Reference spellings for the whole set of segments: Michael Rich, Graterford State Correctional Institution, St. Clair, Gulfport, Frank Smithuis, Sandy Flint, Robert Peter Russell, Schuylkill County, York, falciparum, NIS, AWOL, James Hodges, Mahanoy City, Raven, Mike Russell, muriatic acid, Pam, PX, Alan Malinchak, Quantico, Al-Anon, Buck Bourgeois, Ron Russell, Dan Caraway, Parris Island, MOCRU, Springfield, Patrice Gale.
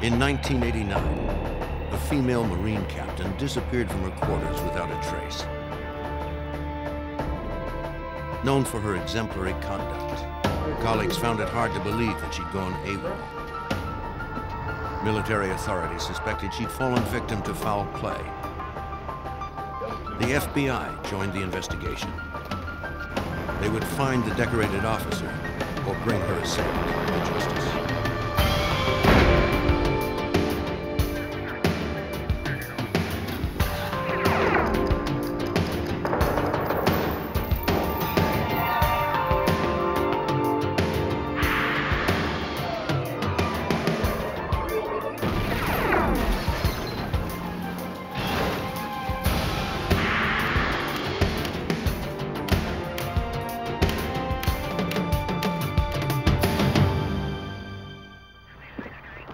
In 1989, a female Marine captain disappeared from her quarters without a trace. Known for her exemplary conduct, her colleagues found it hard to believe that she'd gone AWOL. Military authorities suspected she'd fallen victim to foul play. The FBI joined the investigation. They would find the decorated officer or bring her assailant to justice.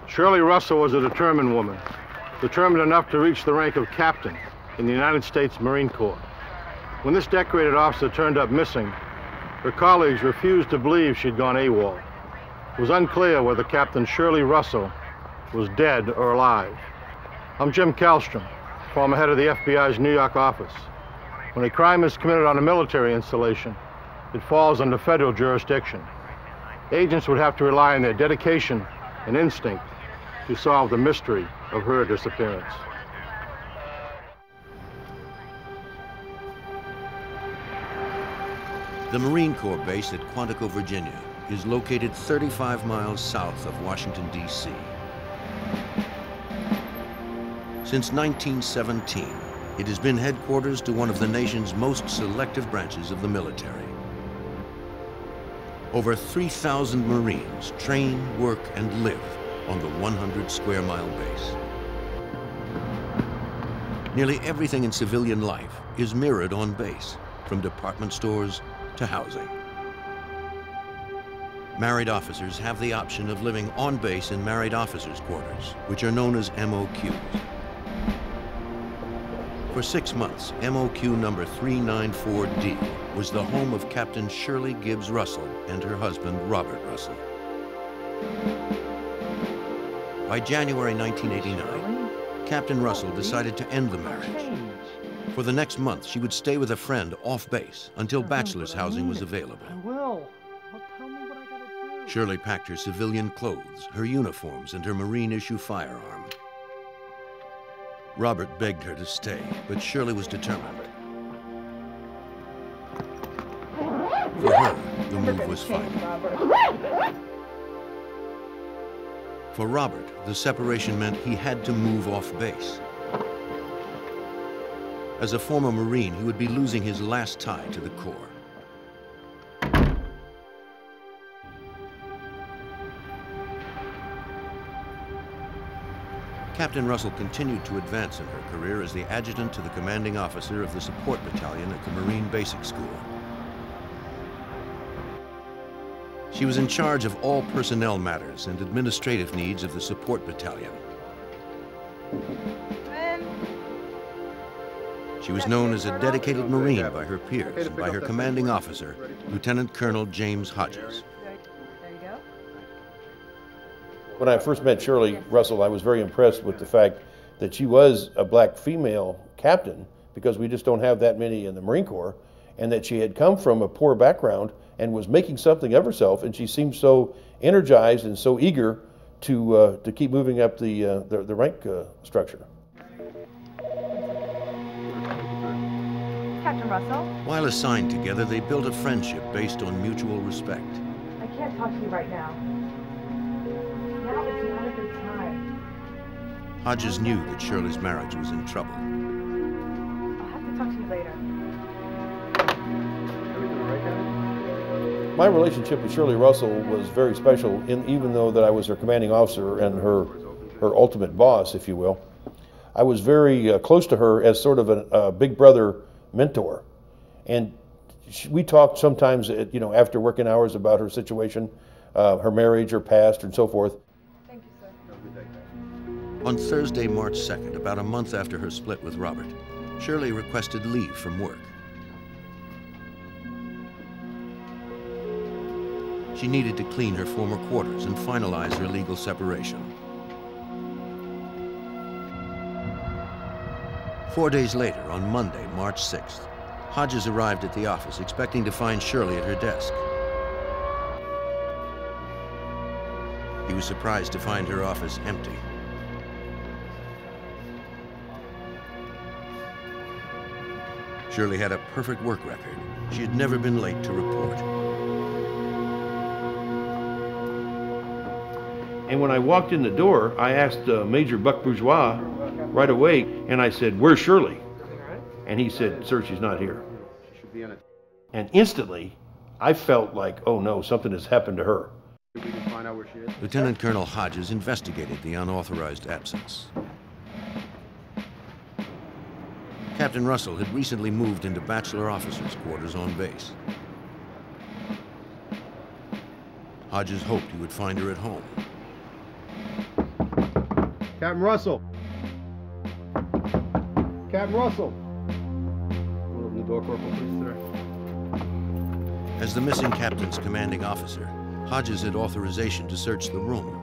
Shirley Russell was a determined woman, determined enough to reach the rank of captain in the United States Marine Corps. When this decorated officer turned up missing, her colleagues refused to believe she'd gone AWOL. It was unclear whether Captain Shirley Russell was dead or alive. I'm Jim Kallstrom, former head of the FBI's New York office. When a crime is committed on a military installation, it falls under federal jurisdiction. Agents would have to rely on their dedication and instinct to solve the mystery of her disappearance. The Marine Corps base at Quantico, Virginia, is located 35 miles south of Washington, D.C. Since 1917, it has been headquarters to one of the nation's most selective branches of the military. Over 3,000 Marines train, work, and live on the 100-square-mile base. Nearly everything in civilian life is mirrored on base, from department stores to housing. Married officers have the option of living on base in married officers' quarters, which are known as MOQs. For 6 months, MOQ number 394D was the home of Captain Shirley Gibbs Russell and her husband, Robert Russell. By January 1989, Captain Russell decided to end the marriage. For the next month, she would stay with a friend off base until bachelor's housing was available. Shirley packed her civilian clothes, her uniforms, and her Marine issue firearm. Robert begged her to stay, but Shirley was determined. For her, the move was final. For Robert, the separation meant he had to move off base. As a former Marine, he would be losing his last tie to the Corps. Captain Russell continued to advance in her career as the adjutant to the commanding officer of the support battalion at the Marine Basic School. She was in charge of all personnel matters and administrative needs of the support battalion. She was known as a dedicated Marine by her peers and by her commanding officer, Lieutenant Colonel James Hodges. When I first met Shirley Russell, I was very impressed with the fact that she was a black female captain, because we just don't have that many in the Marine Corps, and that she had come from a poor background and was making something of herself, and she seemed so energized and so eager to keep moving up the rank structure. Captain Russell? While assigned together, they built a friendship based on mutual respect. I can't talk to you right now. Now is not a good time. Hodges knew that Shirley's marriage was in trouble. I'll have to talk to you later. My relationship with Shirley Russell was very special, even though that I was her commanding officer and her ultimate boss, if you will. I was very close to her as sort of a big brother mentor, and we talked sometimes, after working hours about her situation, her marriage, her past, and so forth. Thank you, sir. On Thursday, March 2nd, about a month after her split with Robert, Shirley requested leave from work. She needed to clean her former quarters and finalize her legal separation. 4 days later, on Monday, March 6th, Hodges arrived at the office expecting to find Shirley at her desk. He was surprised to find her office empty. Shirley had a perfect work record. She had never been late to report. And when I walked in the door, I asked Major Buck Bourgeois right away, and I said, "Where's Shirley?" And he said, "Sir, she's not here." And instantly, I felt like, oh no, something has happened to her. Lieutenant Colonel Hodges investigated the unauthorized absence. Captain Russell had recently moved into bachelor officers' quarters on base. Hodges hoped he would find her at home. Captain Russell! Captain Russell! Open the door, Corporal, please, sir. As the missing captain's commanding officer, Hodges had authorization to search the room.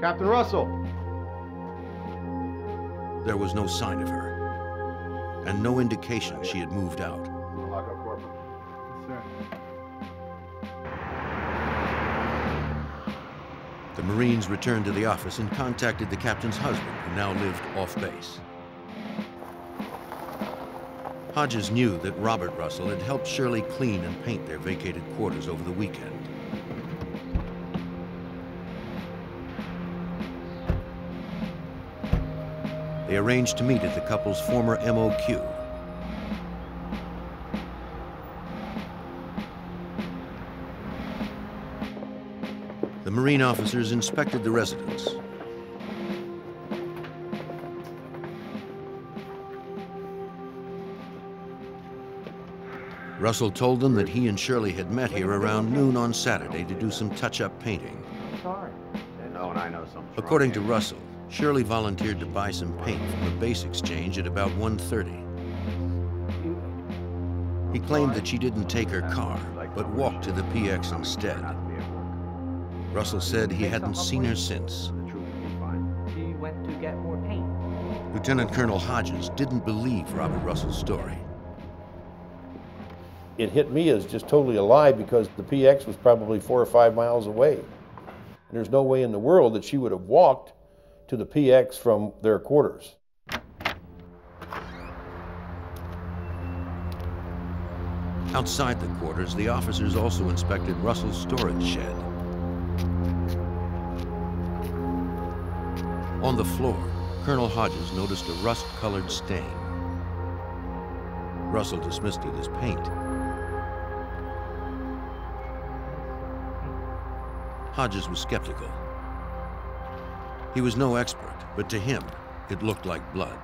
Captain Russell! There was no sign of her, and no indication she had moved out. Lock up, Corporal. Yes, sir. The Marines returned to the office and contacted the captain's husband, who now lived off base. Hodges knew that Robert Russell had helped Shirley clean and paint their vacated quarters over the weekend. They arranged to meet at the couple's former MOQ. The Marine officers inspected the residence. Russell told them that he and Shirley had met here around noon on Saturday to do some touch-up painting. According to Russell, Shirley volunteered to buy some paint from the base exchange at about 1:30. He claimed that she didn't take her car, but walked to the PX instead. Russell said he hadn't seen her since. She went to get more paint. Lieutenant Colonel Hodges didn't believe Robert Russell's story. It hit me as just totally a lie because the PX was probably 4 or 5 miles away. And there's no way in the world that she would have walked to the PX from their quarters. Outside the quarters, the officers also inspected Russell's storage shed. On the floor, Colonel Hodges noticed a rust-colored stain. Russell dismissed it as paint. Hodges was skeptical. He was no expert, but to him, it looked like blood.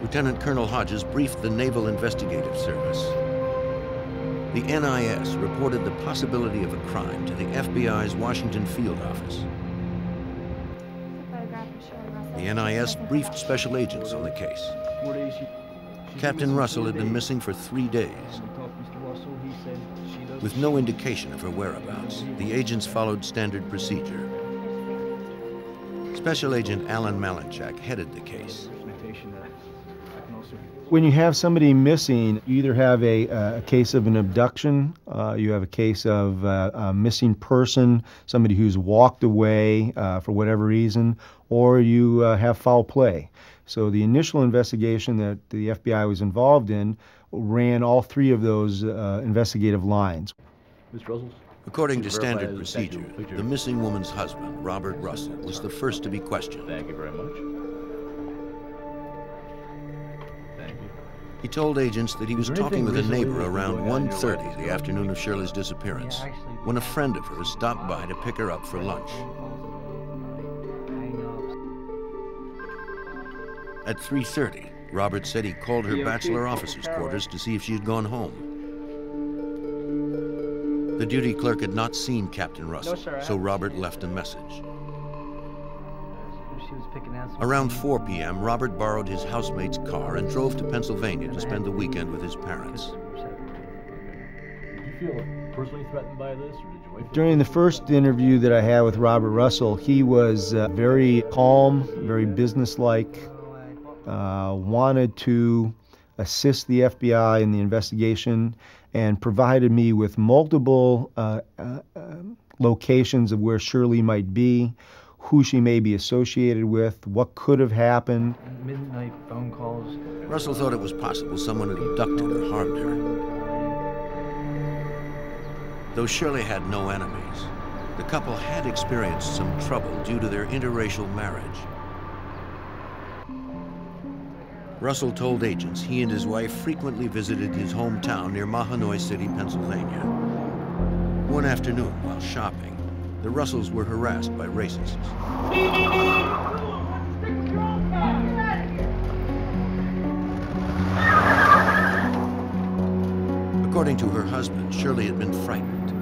Lieutenant Colonel Hodges briefed the Naval Investigative Service. The NIS reported the possibility of a crime to the FBI's Washington field office. The NIS briefed special agents on the case. Captain Russell had been missing for 3 days. With no indication of her whereabouts, the agents followed standard procedure. Special Agent Alan Malinchak headed the case. When you have somebody missing, you either have a case of an abduction, you have a case of a missing person, somebody who's walked away for whatever reason, or you have foul play. So the initial investigation that the FBI was involved in ran all three of those investigative lines. According to standard procedure, the missing woman's husband, Robert Russell, was the first to be questioned. Thank you very much. Thank you. He told agents that he was talking with a neighbor around 1:30 the afternoon of Shirley's disappearance, when a friend of hers stopped by to pick her up for lunch. At 3:30, Robert said he called her bachelor officer's quarters to see if she had gone home. The duty clerk had not seen Captain Russell, so Robert left a message. Around 4 p.m., Robert borrowed his housemate's car and drove to Pennsylvania to spend the weekend with his parents. personally threatened by this, or did you wait for During the first interview that I had with Robert Russell, he was very calm, very businesslike, wanted to assist the FBI in the investigation, and provided me with multiple locations of where Shirley might be, who she may be associated with, what could have happened. Midnight phone calls. Russell thought it was possible someone had abducted or harmed her. Though Shirley had no enemies, the couple had experienced some trouble due to their interracial marriage. Russell told agents he and his wife frequently visited his hometown near Mahanoy City, Pennsylvania. One afternoon, while shopping, the Russells were harassed by racists. According to her husband, Shirley had been frightened,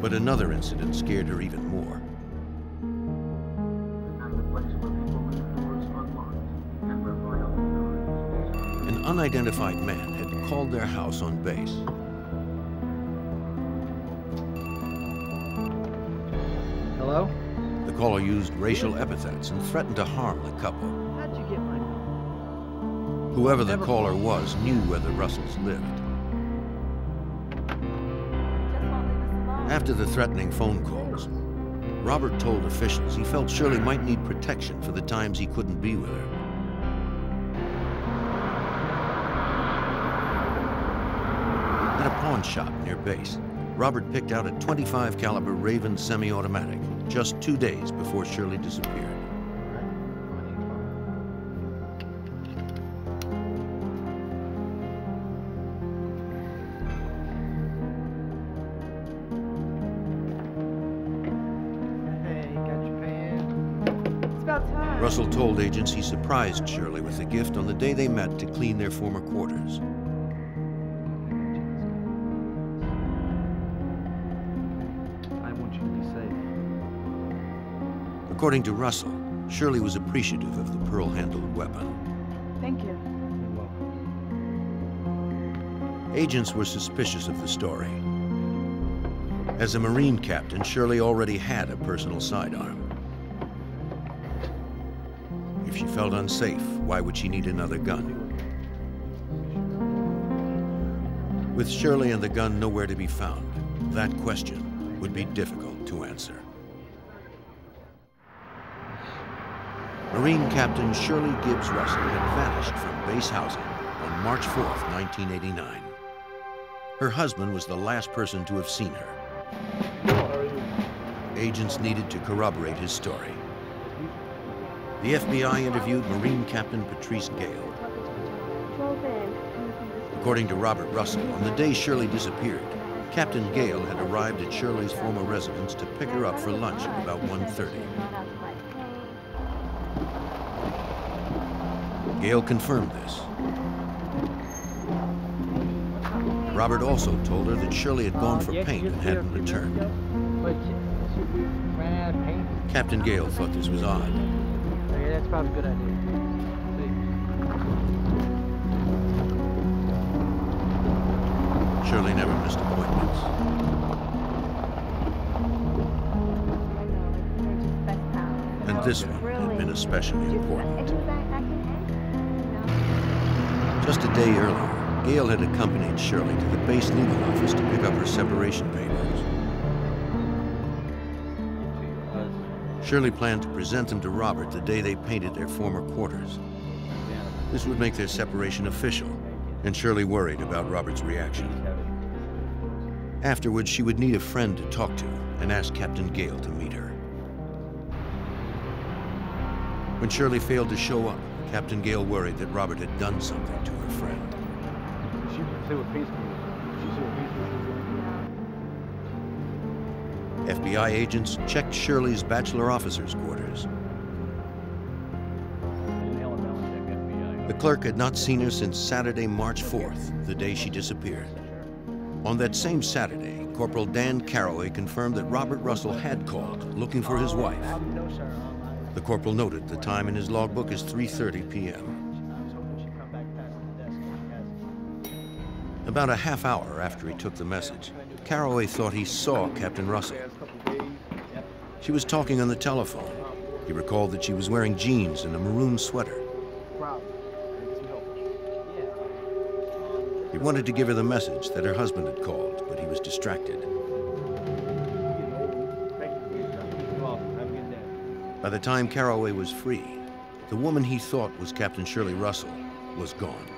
but another incident scared her even more. An unidentified man had called their house on base. Hello? The caller used racial epithets and threatened to harm the couple. How'd you get my phone? Whoever the caller was knew where the Russells lived. After the threatening phone calls, Robert told officials he felt Shirley might need protection for the times he couldn't be with her. At a pawn shop near base, Robert picked out a .25 caliber Raven semi-automatic just 2 days before Shirley disappeared. Hey, got your pan? It's about time. Russell told agents he surprised Shirley with the gift on the day they met to clean their former quarters. According to Russell, Shirley was appreciative of the pearl-handled weapon. Thank you. You're welcome. Agents were suspicious of the story. As a Marine captain, Shirley already had a personal sidearm. If she felt unsafe, why would she need another gun? With Shirley and the gun nowhere to be found, that question would be difficult to answer. Marine Captain Shirley Gibbs Russell had vanished from base housing on March 4th, 1989. Her husband was the last person to have seen her. Agents needed to corroborate his story. The FBI interviewed Marine Captain Patrice Gale. According to Robert Russell, on the day Shirley disappeared, Captain Gale had arrived at Shirley's former residence to pick her up for lunch at about 1:30. Gale confirmed this. Robert also told her that Shirley had gone for paint and hadn't returned. Captain Gale thought this was odd. Yeah, that's probably a good idea. See. Shirley never missed appointments. And this one had been especially important. Just a day earlier, Gale had accompanied Shirley to the base legal office to pick up her separation papers. Shirley planned to present them to Robert the day they painted their former quarters. This would make their separation official, and Shirley worried about Robert's reaction. Afterwards, she would need a friend to talk to and ask Captain Gale to meet her. When Shirley failed to show up, Captain Gale worried that Robert had done something to her friend. FBI agents checked Shirley's bachelor officers' quarters. The clerk had not seen her since Saturday, March 4th, the day she disappeared. On that same Saturday, Corporal Dan Caraway confirmed that Robert Russell had called, looking for his wife. The corporal noted the time in his logbook is 3:30 p.m. About a half hour after he took the message, Caraway thought he saw Captain Russell. She was talking on the telephone. He recalled that she was wearing jeans and a maroon sweater. He wanted to give her the message that her husband had called, but he was distracted. By the time Caraway was free, the woman he thought was Captain Shirley Russell was gone.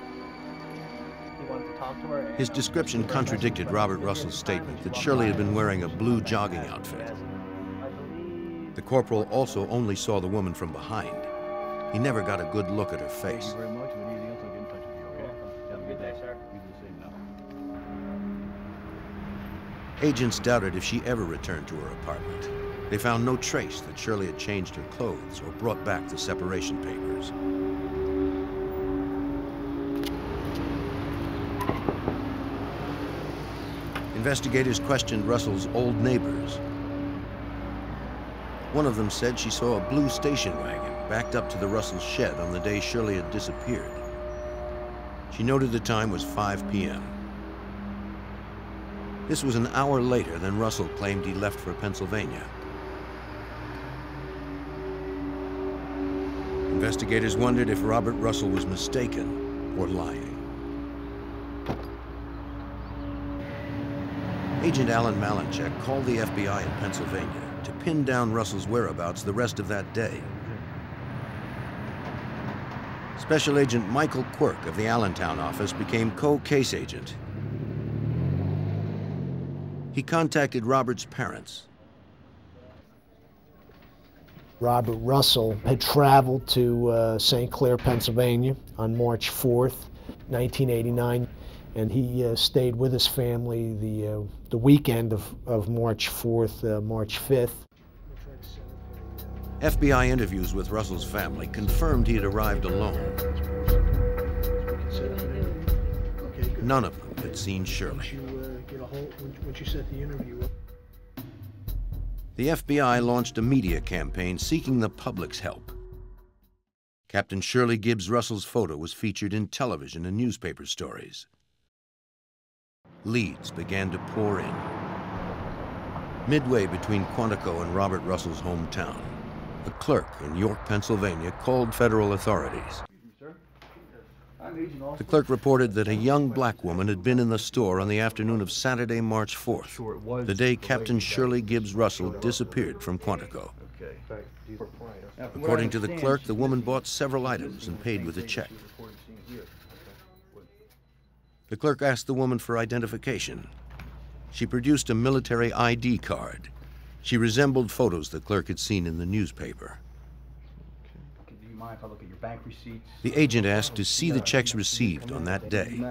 His description contradicted Robert Russell's statement that Shirley had been wearing a blue jogging outfit. The corporal also only saw the woman from behind. He never got a good look at her face. Agents doubted if she ever returned to her apartment. They found no trace that Shirley had changed her clothes or brought back the separation papers. Investigators questioned Russell's old neighbors. One of them said she saw a blue station wagon backed up to the Russell shed on the day Shirley had disappeared. She noted the time was 5 p.m. This was an hour later than Russell claimed he left for Pennsylvania. Investigators wondered if Robert Russell was mistaken or lying. Agent Alan Malinchak called the FBI in Pennsylvania to pin down Russell's whereabouts the rest of that day. Special Agent Michael Quirk of the Allentown office became co-case agent. He contacted Robert's parents. Robert Russell had traveled to St. Clair, Pennsylvania on March 4th, 1989. And he stayed with his family the weekend of March 4th, March 5th. FBI interviews with Russell's family confirmed he had arrived alone. None of them had seen Shirley. The FBI launched a media campaign seeking the public's help. Captain Shirley Gibbs Russell's photo was featured in television and newspaper stories. Leads began to pour in. Midway between Quantico and Robert Russell's hometown, a clerk in York, Pennsylvania, called federal authorities. The clerk reported that a young black woman had been in the store on the afternoon of Saturday, March 4th, the day Captain Shirley Gibbs Russell disappeared from Quantico. According to the clerk, the woman bought several items and paid with a check. The clerk asked the woman for identification. She produced a military ID card. She resembled photos the clerk had seen in the newspaper. Okay. Do you mind if I look at your bank receipts? The agent asked to see the checks received on that day.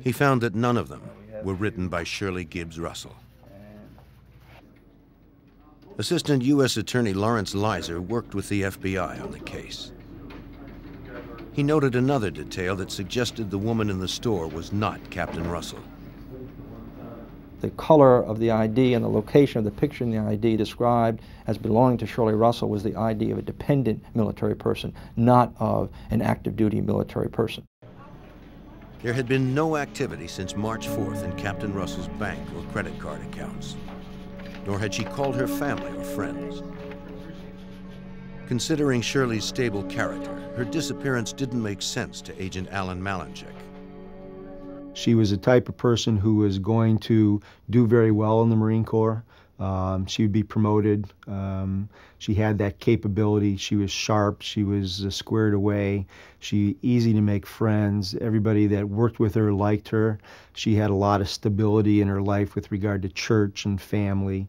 He found that none of them were written by Shirley Gibbs Russell. Assistant U.S. Attorney Lawrence Lizer worked with the FBI on the case. He noted another detail that suggested the woman in the store was not Captain Russell. The color of the ID and the location of the picture in the ID described as belonging to Shirley Russell was the ID of a dependent military person, not of an active duty military person. There had been no activity since March 4th in Captain Russell's bank or credit card accounts, nor had she called her family or friends. Considering Shirley's stable character, her disappearance didn't make sense to Agent Alan Malinchak. She was the type of person who was going to do very well in the Marine Corps. She would be promoted. She had that capability. She was sharp. She was squared away. She was easy to make friends. Everybody that worked with her liked her. She had a lot of stability in her life with regard to church and family.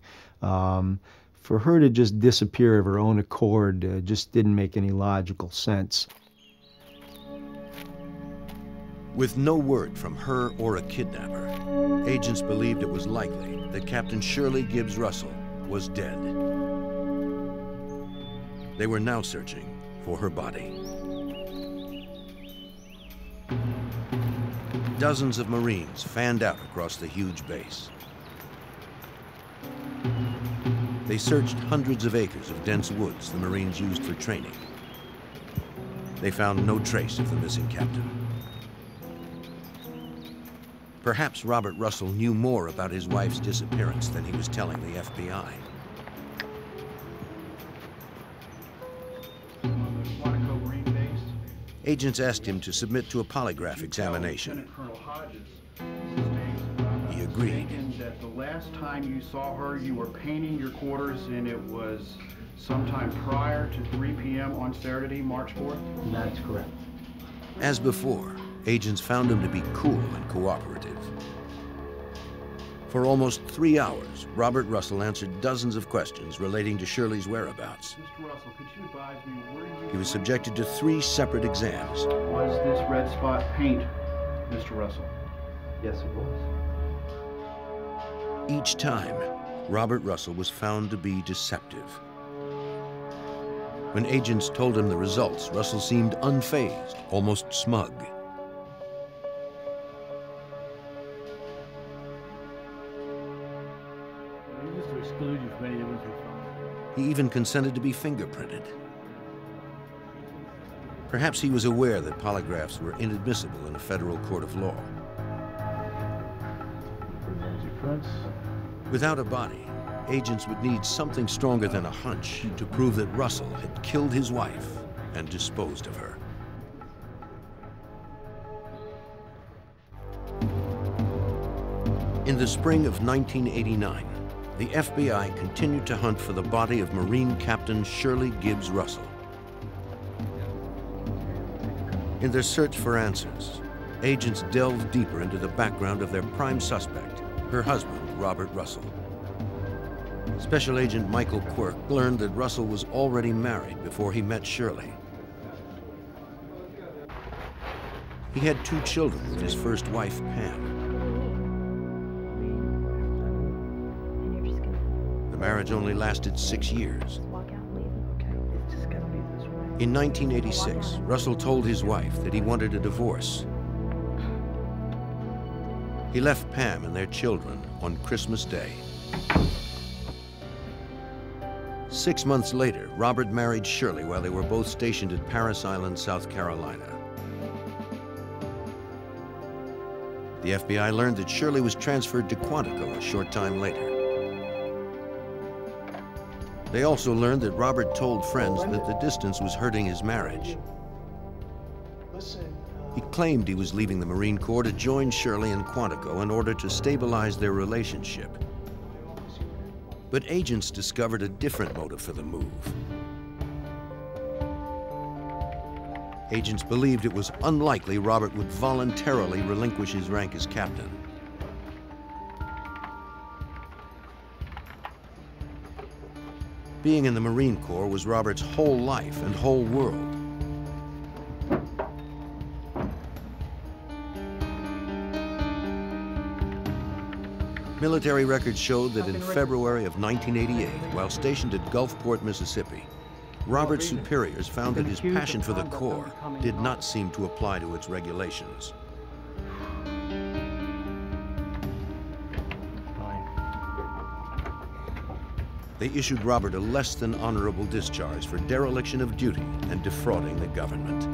For her to just disappear of her own accord just didn't make any logical sense. With no word from her or a kidnapper, agents believed it was likely that Captain Shirley Gibbs Russell was dead. They were now searching for her body. Dozens of Marines fanned out across the huge base. They searched hundreds of acres of dense woods the Marines used for training. They found no trace of the missing captain. Perhaps Robert Russell knew more about his wife's disappearance than he was telling the FBI. Agents asked him to submit to a polygraph examination. He agreed. That the last time you saw her, you were painting your quarters, and it was sometime prior to 3 p.m. on Saturday, March 4th? That's correct. As before, agents found him to be cool and cooperative. For almost 3 hours, Robert Russell answered dozens of questions relating to Shirley's whereabouts. Mr. Russell, could you advise me where you... He was subjected to 3 separate exams. Was this red spot paint, Mr. Russell? Yes, it was. Each time, Robert Russell was found to be deceptive. When agents told him the results, Russell seemed unfazed, almost smug. He even consented to be fingerprinted. Perhaps he was aware that polygraphs were inadmissible in a federal court of law. Without a body, agents would need something stronger than a hunch to prove that Russell had killed his wife and disposed of her. In the spring of 1989, the FBI continued to hunt for the body of Marine Captain Shirley Gibbs Russell. In their search for answers, agents delved deeper into the background of their prime suspect, her husband, Robert Russell. Special Agent Michael Quirk learned that Russell was already married before he met Shirley. He had 2 children with his first wife, Pam. The marriage only lasted 6 years. In 1986, Russell told his wife that he wanted a divorce. He left Pam and their children on Christmas Day. 6 months later, Robert married Shirley while they were both stationed at Parris Island, South Carolina. The FBI learned that Shirley was transferred to Quantico a short time later. They also learned that Robert told friends that the distance was hurting his marriage. He claimed he was leaving the Marine Corps to join Shirley in Quantico in order to stabilize their relationship. But agents discovered a different motive for the move. Agents believed it was unlikely Robert would voluntarily relinquish his rank as captain. Being in the Marine Corps was Robert's whole life and whole world. Military records showed that in February of 1988, while stationed at Gulfport, Mississippi, Robert's superiors found that his passion for the Corps did not seem to apply to its regulations. They issued Robert a less than honorable discharge for dereliction of duty and defrauding the government.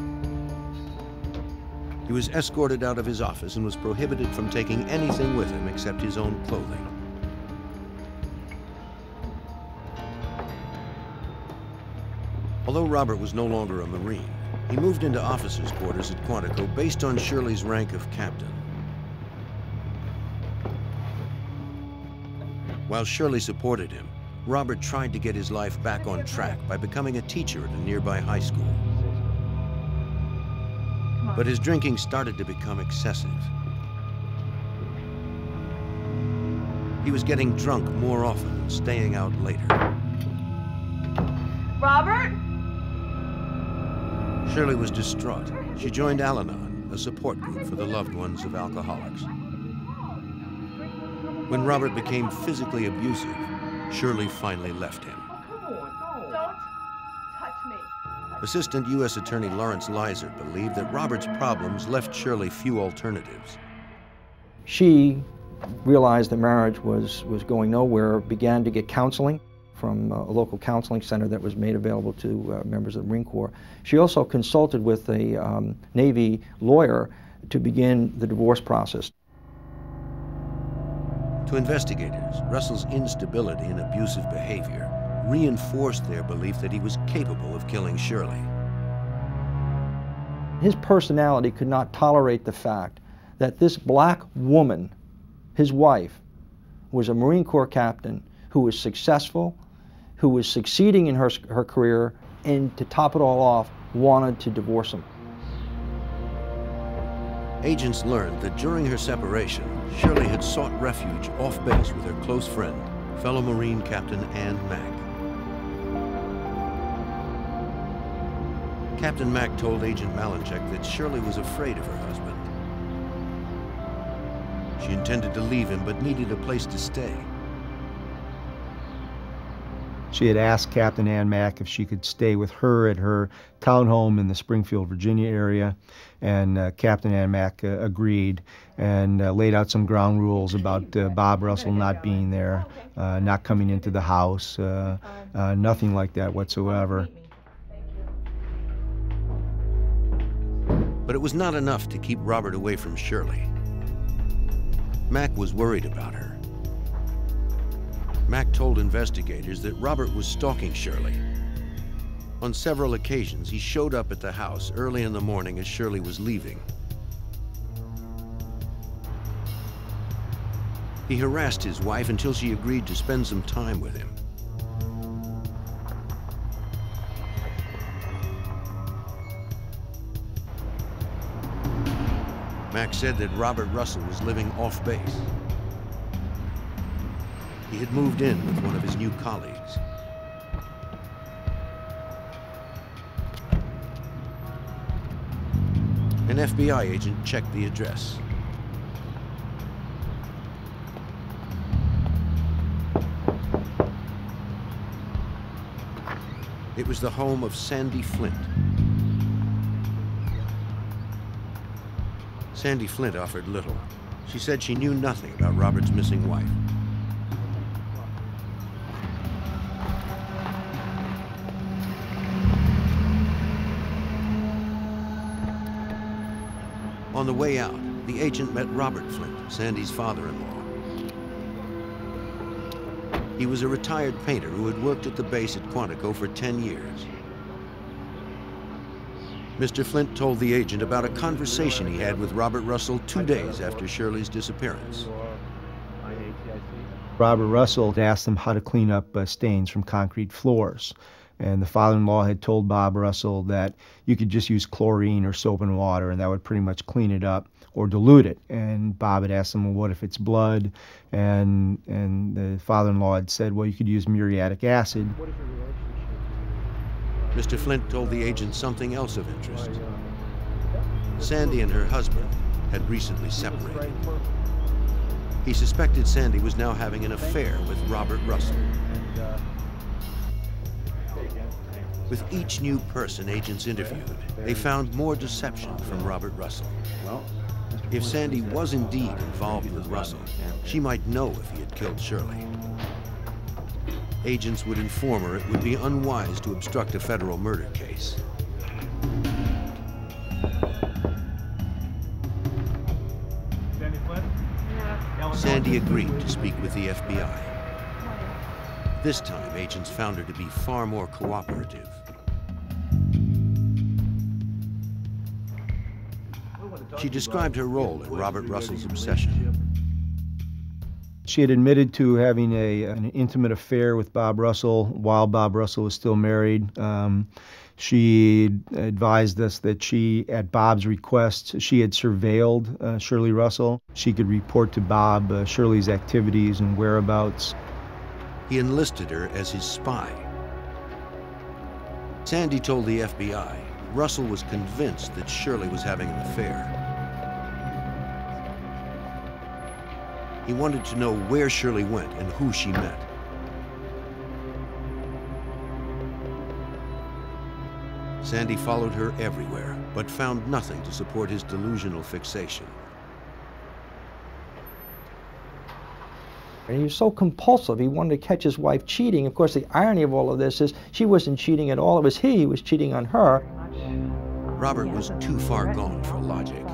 He was escorted out of his office and was prohibited from taking anything with him except his own clothing. Although Robert was no longer a Marine, he moved into officers' quarters at Quantico based on Shirley's rank of captain. While Shirley supported him, Robert tried to get his life back on track by becoming a teacher at a nearby high school. But his drinking started to become excessive. He was getting drunk more often and staying out later. Robert? Shirley was distraught. She joined Al-Anon, a support group for the loved ones of alcoholics. When Robert became physically abusive, Shirley finally left him. Don't touch me. Assistant U.S. Attorney Lawrence Lizer believed that Robert's problems left Shirley few alternatives. She realized that marriage was going nowhere, began to get counseling from a local counseling center that was made available to members of the Marine Corps. She also consulted with a Navy lawyer to begin the divorce process. To investigators, Russell's instability and abusive behavior reinforced their belief that he was capable of killing Shirley. His personality could not tolerate the fact that this black woman, his wife, was a Marine Corps captain who was successful, who was succeeding in her career, and to top it all off, wanted to divorce him. Agents learned that during her separation, Shirley had sought refuge off base with her close friend, fellow Marine Captain Ann Mack. Captain Mack told Agent Malinchak that Shirley was afraid of her husband. She intended to leave him, but needed a place to stay. She had asked Captain Ann Mack if she could stay with her at her townhome in the Springfield, Virginia area, and Captain Ann Mack agreed and laid out some ground rules about Bob Russell not being there, not coming into the house, nothing like that whatsoever. But it was not enough to keep Robert away from Shirley. Mack was worried about her. Mack told investigators that Robert was stalking Shirley. On several occasions, he showed up at the house early in the morning as Shirley was leaving. He harassed his wife until she agreed to spend some time with him. Mack said that Robert Russell was living off base. He had moved in with one of his new colleagues. An FBI agent checked the address. It was the home of Sandy Flint. Sandy Flint offered little. She said she knew nothing about Robert's missing wife. On the way out, the agent met Robert Flint, Sandy's father-in-law. He was a retired painter who had worked at the base at Quantico for 10 years. Mr. Flint told the agent about a conversation he had with Robert Russell 2 days after Shirley's disappearance. Robert Russell asked him how to clean up stains from concrete floors. And the father-in-law had told Bob Russell that you could just use chlorine or soap and water, and that would pretty much clean it up or dilute it. And Bob had asked him, well, what if it's blood? And the father-in-law had said, well, you could use muriatic acid. Mr. Flint told the agent something else of interest. Sandy and her husband had recently separated. He suspected Sandy was now having an affair with Robert Russell. With each new person agents interviewed, they found more deception from Robert Russell. If Sandy was indeed involved with Russell, she might know if he had killed Shirley. Agents would inform her it would be unwise to obstruct a federal murder case. Sandy agreed to speak with the FBI. This time, agents found her to be far more cooperative. She described her role in Robert Russell's obsession. She had admitted to having an intimate affair with Bob Russell while Bob Russell was still married. She advised us that she, at Bob's request, she had surveilled Shirley Russell. She could report to Bob Shirley's activities and whereabouts. He enlisted her as his spy. Sandy told the FBI Russell was convinced that Shirley was having an affair. He wanted to know where Shirley went and who she met. Sandy followed her everywhere, but found nothing to support his delusional fixation. And he was so compulsive, he wanted to catch his wife cheating. Of course, the irony of all of this is she wasn't cheating at all. It was he who was cheating on her. Robert was too far gone for logic.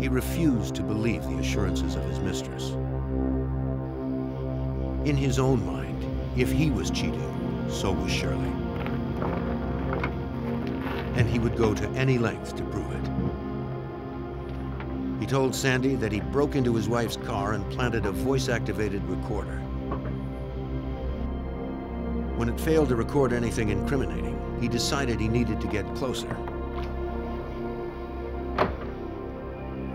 He refused to believe the assurances of his mistress. In his own mind, if he was cheating, so was Shirley. And he would go to any length to prove it. He told Sandy that he broke into his wife's car and planted a voice-activated recorder. When it failed to record anything incriminating, he decided he needed to get closer.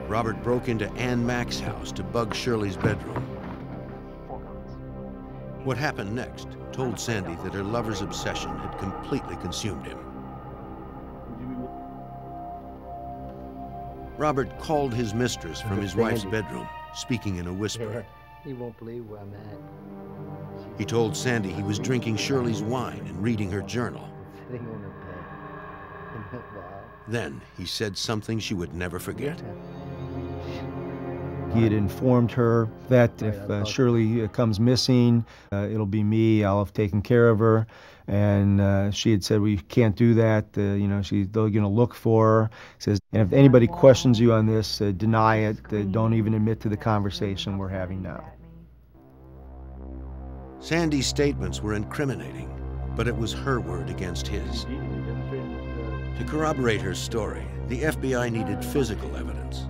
Robert broke into Ann Mack's house to bug Shirley's bedroom. What happened next told Sandy that her lover's obsession had completely consumed him. Robert called his mistress from his wife's bedroom, speaking in a whisper. You won't believe where I'm at. He told Sandy he was drinking Shirley's wine and reading her journal. Then he said something she would never forget. He had informed her that if Shirley comes missing, it'll be me, I'll have taken care of her. And she had said, we can't do that, you know, they're gonna look for her. He says, and if anybody questions you on this, deny it, don't even admit to the conversation we're having now. Sandy's statements were incriminating, but it was her word against his. To corroborate her story, the FBI needed physical evidence.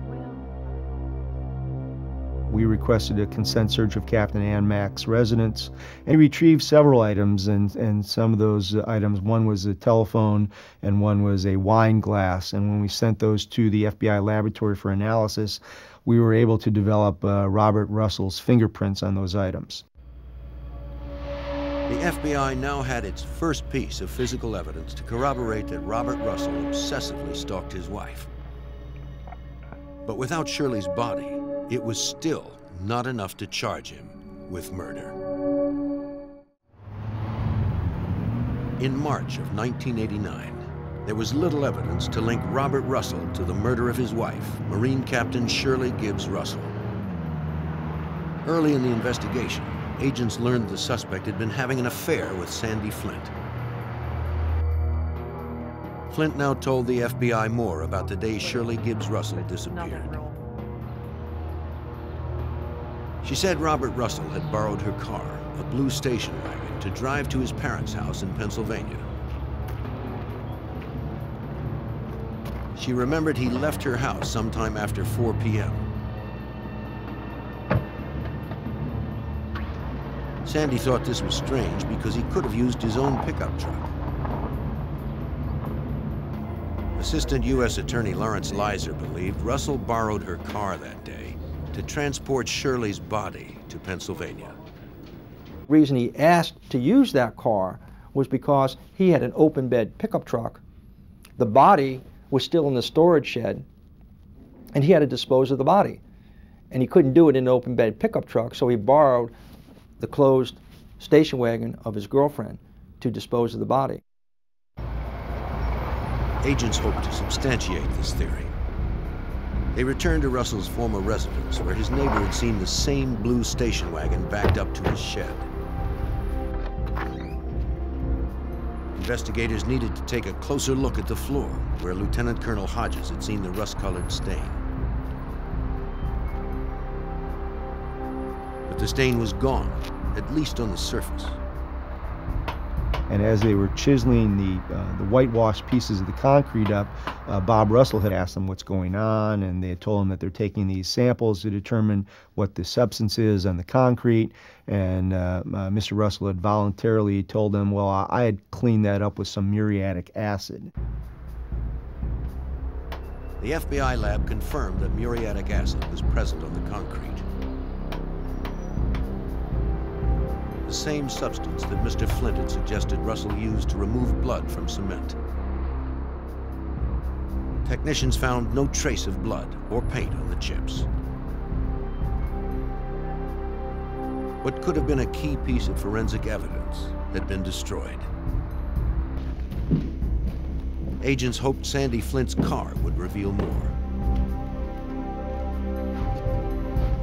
We requested a consent search of Captain Ann Mack's residence, and he retrieved several items, and some of those items, one was a telephone and one was a wine glass, and when we sent those to the FBI laboratory for analysis, we were able to develop Robert Russell's fingerprints on those items. The FBI now had its first piece of physical evidence to corroborate that Robert Russell obsessively stalked his wife. But without Shirley's body, it was still not enough to charge him with murder. In March of 1989, there was little evidence to link Robert Russell to the murder of his wife, Marine Captain Shirley Gibbs Russell. Early in the investigation, agents learned the suspect had been having an affair with Sandy Flint. Flint now told the FBI more about the day Shirley Gibbs Russell disappeared. She said Robert Russell had borrowed her car, a blue station wagon, to drive to his parents' house in Pennsylvania. She remembered he left her house sometime after 4 p.m. Sandy thought this was strange because he could have used his own pickup truck. Assistant U.S. Attorney Lawrence Lizer believed Russell borrowed her car that day to transport Shirley's body to Pennsylvania. The reason he asked to use that car was because he had an open bed pickup truck. The body was still in the storage shed, and he had to dispose of the body. And he couldn't do it in an open bed pickup truck, so he borrowed the closed station wagon of his girlfriend to dispose of the body. Agents hoped to substantiate this theory. They returned to Russell's former residence, where his neighbor had seen the same blue station wagon backed up to his shed. Investigators needed to take a closer look at the floor, where Lieutenant Colonel Hodges had seen the rust-colored stain. But the stain was gone, at least on the surface. And as they were chiseling the whitewashed pieces of the concrete up, Bob Russell had asked them what's going on, and they had told him that they're taking these samples to determine what the substance is on the concrete, and Mr. Russell had voluntarily told them, well, I had cleaned that up with some muriatic acid. The FBI lab confirmed that muriatic acid was present on the concrete. The same substance that Mr. Flint had suggested Russell used to remove blood from cement. Technicians found no trace of blood or paint on the chips. What could have been a key piece of forensic evidence had been destroyed. Agents hoped Sandy Flint's car would reveal more.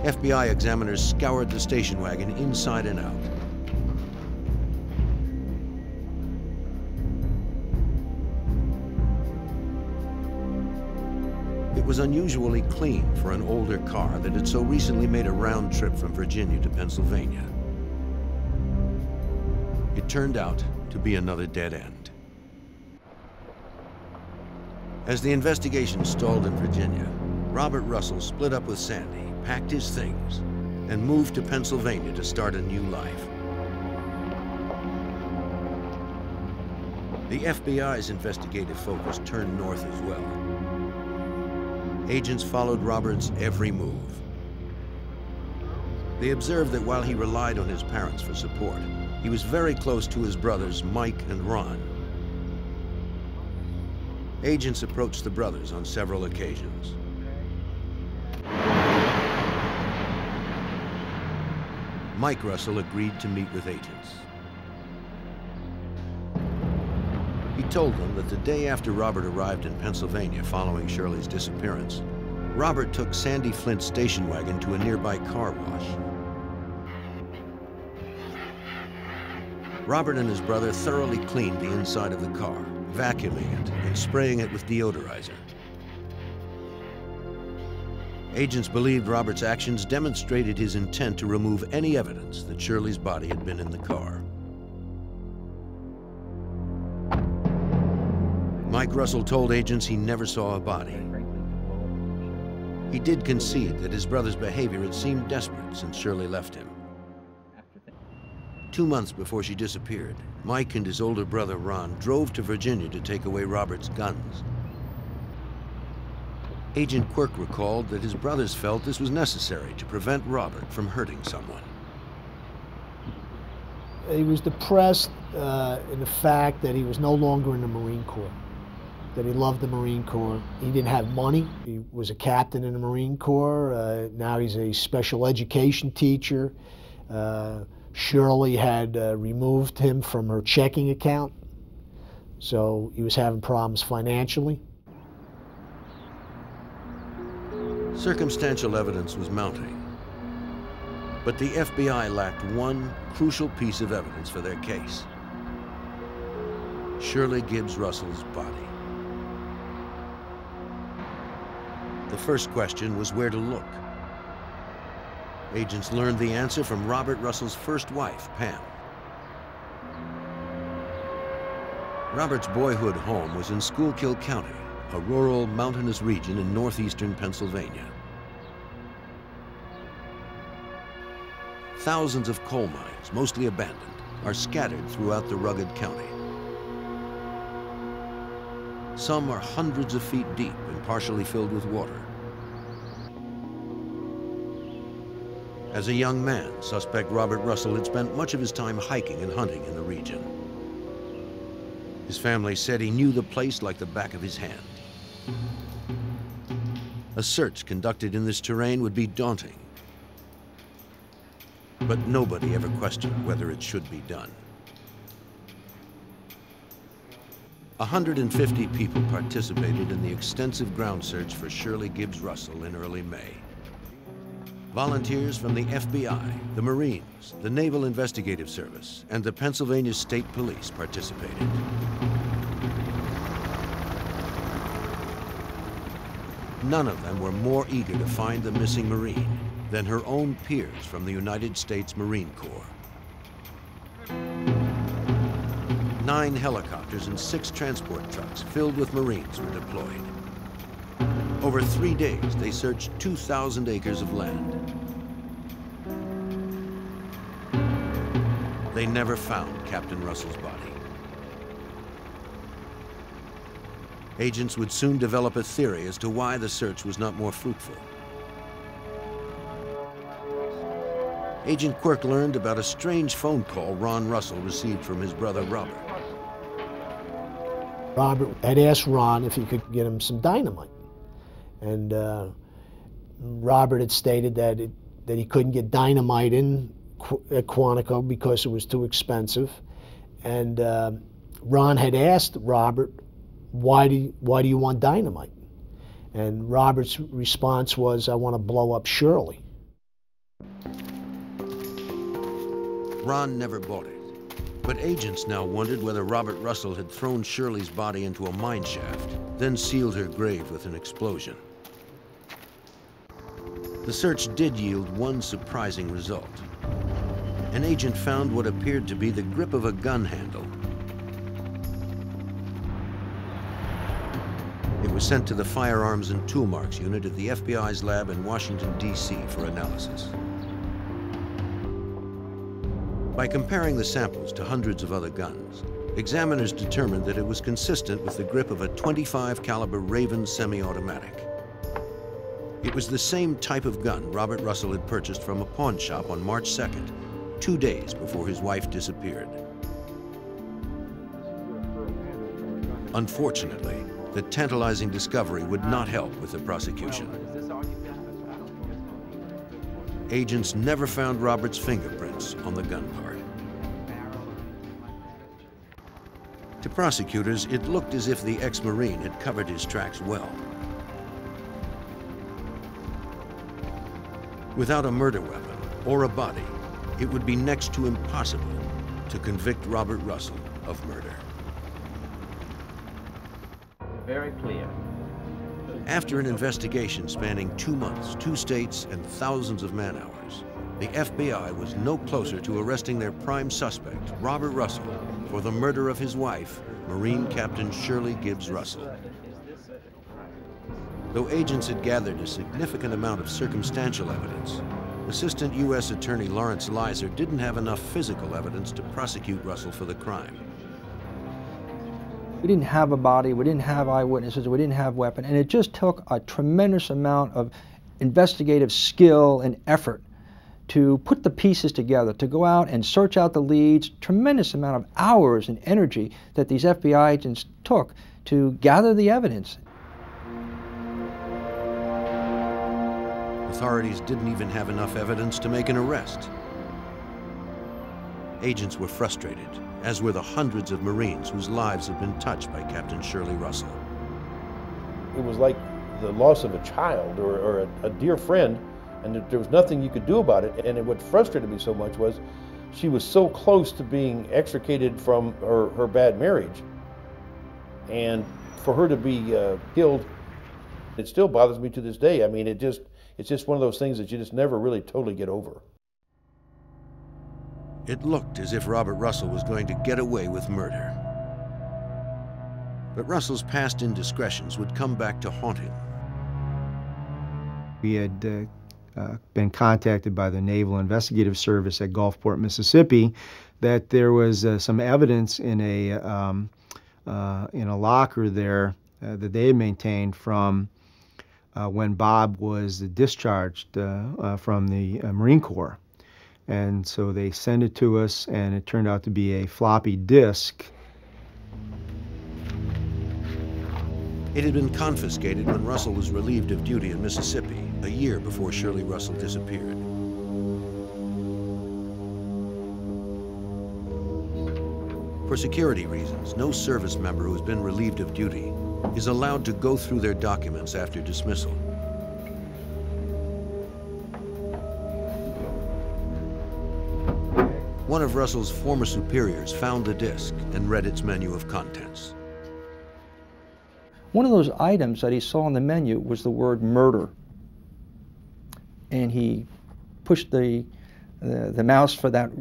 FBI examiners scoured the station wagon inside and out. It was unusually clean for an older car that had so recently made a round trip from Virginia to Pennsylvania. It turned out to be another dead end. As the investigation stalled in Virginia, Robert Russell split up with Sandy, packed his things, and moved to Pennsylvania to start a new life. The FBI's investigative focus turned north as well. Agents followed Robert's every move. They observed that while he relied on his parents for support, he was very close to his brothers, Mike and Ron. Agents approached the brothers on several occasions. Mike Russell agreed to meet with agents. He told them that the day after Robert arrived in Pennsylvania following Shirley's disappearance, Robert took Sandy Flint's station wagon to a nearby car wash. Robert and his brother thoroughly cleaned the inside of the car, vacuuming it and spraying it with deodorizer. Agents believed Robert's actions demonstrated his intent to remove any evidence that Shirley's body had been in the car. Mike Russell told agents he never saw a body. He did concede that his brother's behavior had seemed desperate since Shirley left him. 2 months before she disappeared, Mike and his older brother Ron drove to Virginia to take away Robert's guns. Agent Quirk recalled that his brothers felt this was necessary to prevent Robert from hurting someone. He was depressed in the fact that he was no longer in the Marine Corps, that he loved the Marine Corps. He didn't have money. He was a captain in the Marine Corps. Now he's a special education teacher. Shirley had removed him from her checking account, so he was having problems financially. Circumstantial evidence was mounting, but the FBI lacked one crucial piece of evidence for their case: Shirley Gibbs Russell's body. The first question was where to look. Agents learned the answer from Robert Russell's first wife, Pam. Robert's boyhood home was in Schuylkill County, a rural mountainous region in northeastern Pennsylvania. Thousands of coal mines, mostly abandoned, are scattered throughout the rugged county. Some are hundreds of feet deep and partially filled with water. As a young man, suspect Robert Russell had spent much of his time hiking and hunting in the region. His family said he knew the place like the back of his hand. A search conducted in this terrain would be daunting, but nobody ever questioned whether it should be done. 150 people participated in the extensive ground search for Shirley Gibbs Russell in early May. Volunteers from the FBI, the Marines, the Naval Investigative Service, and the Pennsylvania State Police participated. None of them were more eager to find the missing Marine than her own peers from the United States Marine Corps. 9 helicopters and 6 transport trucks filled with Marines were deployed. Over 3 days, they searched 2,000 acres of land. They never found Captain Russell's body. Agents would soon develop a theory as to why the search was not more fruitful. Agent Quirk learned about a strange phone call Ron Russell received from his brother Robert. Robert had asked Ron if he could get him some dynamite. And Robert had stated that he couldn't get dynamite in at Quantico because it was too expensive. And Ron had asked Robert, why do you want dynamite? And Robert's response was, I want to blow up Shirley. Ron never bought it, but agents now wondered whether Robert Russell had thrown Shirley's body into a mine shaft, then sealed her grave with an explosion. The search did yield one surprising result. an agent found what appeared to be the grip of a gun handle. It was sent to the Firearms and Tool Marks Unit at the FBI's lab in Washington, D.C. for analysis. By comparing the samples to hundreds of other guns, examiners determined that it was consistent with the grip of a .25 caliber Raven semi-automatic. It was the same type of gun Robert Russell had purchased from a pawn shop on March 2nd, 2 days before his wife disappeared. Unfortunately, the tantalizing discovery would not help with the prosecution. Agents never found Robert's fingerprints on the gun part. To prosecutors, it looked as if the ex-Marine had covered his tracks well. Without a murder weapon or a body, it would be next to impossible to convict Robert Russell of murder. Very clear. After an investigation spanning 2 months, 2 states, and thousands of man-hours, the FBI was no closer to arresting their prime suspect, Robert Russell, for the murder of his wife, Marine Captain Shirley Gibbs Russell. Though agents had gathered a significant amount of circumstantial evidence, Assistant U.S. Attorney Lawrence Lizer didn't have enough physical evidence to prosecute Russell for the crime. We didn't have a body, we didn't have eyewitnesses, we didn't have a weapon, and it just took a tremendous amount of investigative skill and effort to put the pieces together, to go out and search out the leads, tremendous amount of hours and energy that these FBI agents took to gather the evidence. Authorities didn't even have enough evidence to make an arrest. Agents were frustrated, as were the hundreds of Marines whose lives had been touched by Captain Shirley Russell. It was like the loss of a child or a dear friend, and there was nothing you could do about it. And what frustrated me so much was she was so close to being extricated from her bad marriage. And for her to be killed, it still bothers me to this day. I mean, it's just one of those things that you just never really totally get over. It looked as if Robert Russell was going to get away with murder. But Russell's past indiscretions would come back to haunt him. We had been contacted by the Naval Investigative Service at Gulfport, Mississippi, that there was some evidence in a locker there that they had maintained from when Bob was discharged from the Marine Corps. And so they sent it to us, and it turned out to be a floppy disk. It had been confiscated when Russell was relieved of duty in Mississippi, a year before Shirley Russell disappeared. For security reasons, no service member who has been relieved of duty is allowed to go through their documents after dismissal. One of Russell's former superiors found the disk and read its menu of contents. One of those items that he saw on the menu was the word murder. And he pushed the mouse for that,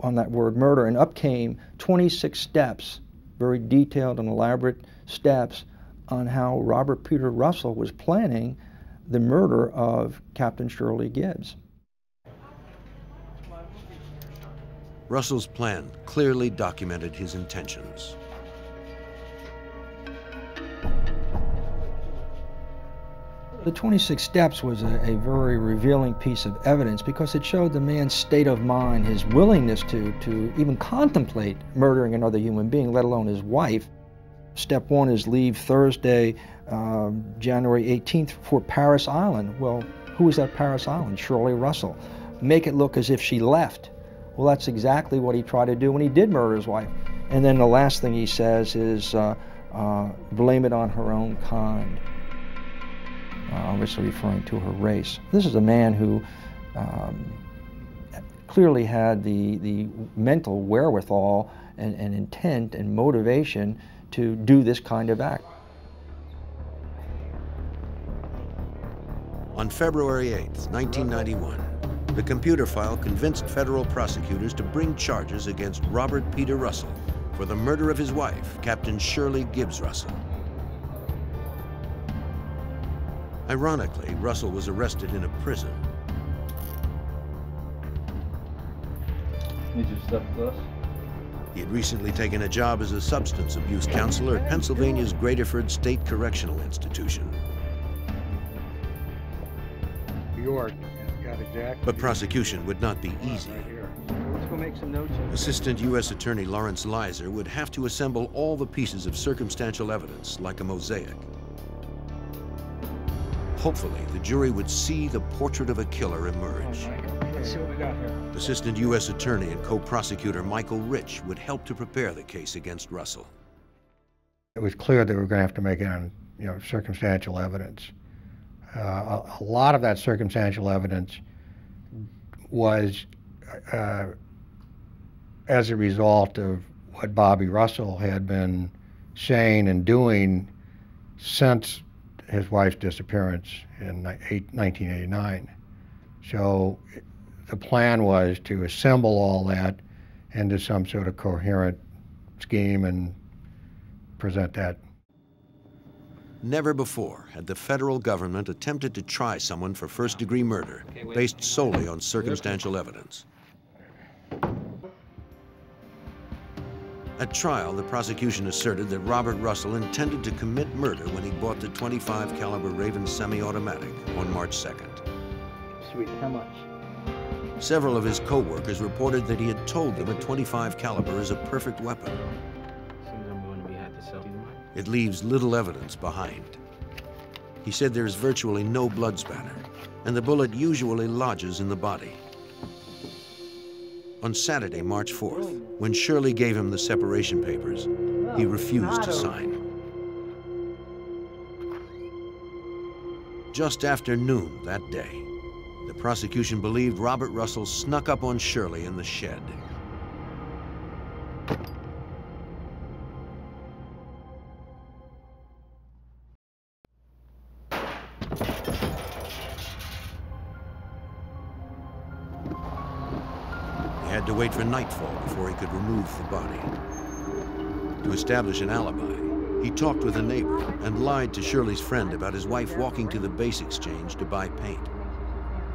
on that word murder, and up came 26 steps, very detailed and elaborate steps on how Robert Peter Russell was planning the murder of Captain Shirley Gibbs. Russell's plan clearly documented his intentions. The 26 steps was a very revealing piece of evidence because it showed the man's state of mind, his willingness to even contemplate murdering another human being, let alone his wife. Step one is leave Thursday, January 18th, for Parris Island. Well, who is that Parris Island? Shirley Russell. Make it look as if she left. Well, that's exactly what he tried to do when he did murder his wife. And then the last thing he says is, blame it on her own kind, obviously referring to her race. This is a man who clearly had the mental wherewithal and intent and motivation to do this kind of act. On February 8th, 1991, The computer file convinced federal prosecutors to bring charges against Robert Peter Russell for the murder of his wife, Captain Shirley Gibbs Russell. Ironically, Russell was arrested in a prison. Need your stuff with us? He had recently taken a job as a substance abuse counselor at Pennsylvania's Graterford State Correctional Institution. York got ejected. But prosecution would not be easy. Let's go make some notes. Assistant U.S. Attorney Lawrence Lizer would have to assemble all the pieces of circumstantial evidence like a mosaic. Hopefully, the jury would see the portrait of a killer emerge. Let's see what we got here. Assistant U.S. Attorney and co-prosecutor Michael Rich would help to prepare the case against Russell. It was clear that we were going to have to make it on, circumstantial evidence. A lot of that circumstantial evidence was as a result of what Bobby Russell had been saying and doing since his wife's disappearance in 1989. So the plan was to assemble all that into some sort of coherent scheme and present that. Never before had the federal government attempted to try someone for first-degree murder based solely on circumstantial evidence. At trial, the prosecution asserted that Robert Russell intended to commit murder when he bought the .25 caliber Raven semi-automatic on March 2nd. Sweet, how much? Several of his co-workers reported that he had told them a .25 caliber is a perfect weapon. It leaves little evidence behind. He said there is virtually no blood spatter, and the bullet usually lodges in the body. On Saturday, March 4th, when Shirley gave him the separation papers, he refused to sign. Just after noon that day, the prosecution believed Robert Russell snuck up on Shirley in the shed. To wait for nightfall before he could remove the body. To establish an alibi, he talked with a neighbor and lied to Shirley's friend about his wife walking to the base exchange to buy paint.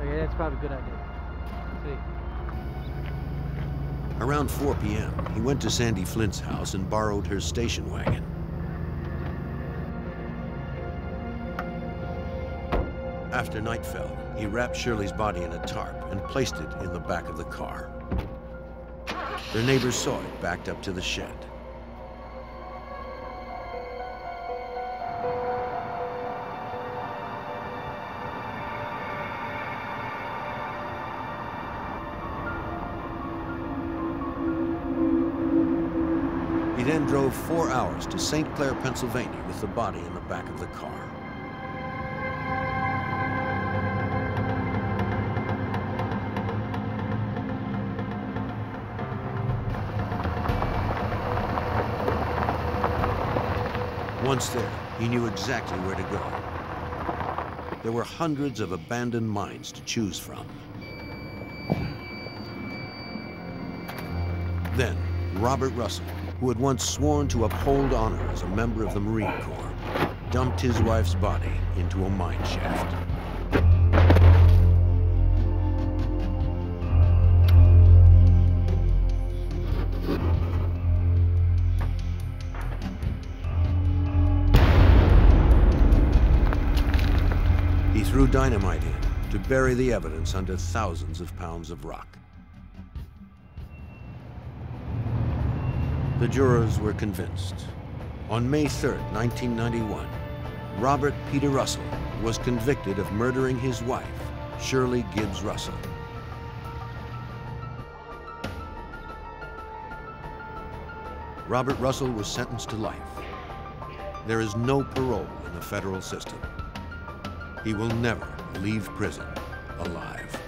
Okay, that's probably a good idea. See. Around 4 p.m., he went to Sandy Flint's house and borrowed her station wagon. After night fell, he wrapped Shirley's body in a tarp and placed it in the back of the car. Their neighbors saw it backed up to the shed. He then drove 4 hours to St. Clair, Pennsylvania, with the body in the back of the car. Once there, he knew exactly where to go. There were hundreds of abandoned mines to choose from. Then, Robert Russell, who had once sworn to uphold honor as a member of the Marine Corps, dumped his wife's body into a mine shaft. Threw dynamite in to bury the evidence under thousands of pounds of rock. The jurors were convinced. On May 3, 1991, Robert Peter Russell was convicted of murdering his wife, Shirley Gibbs Russell. Robert Russell was sentenced to life. There is no parole in the federal system. He will never leave prison alive.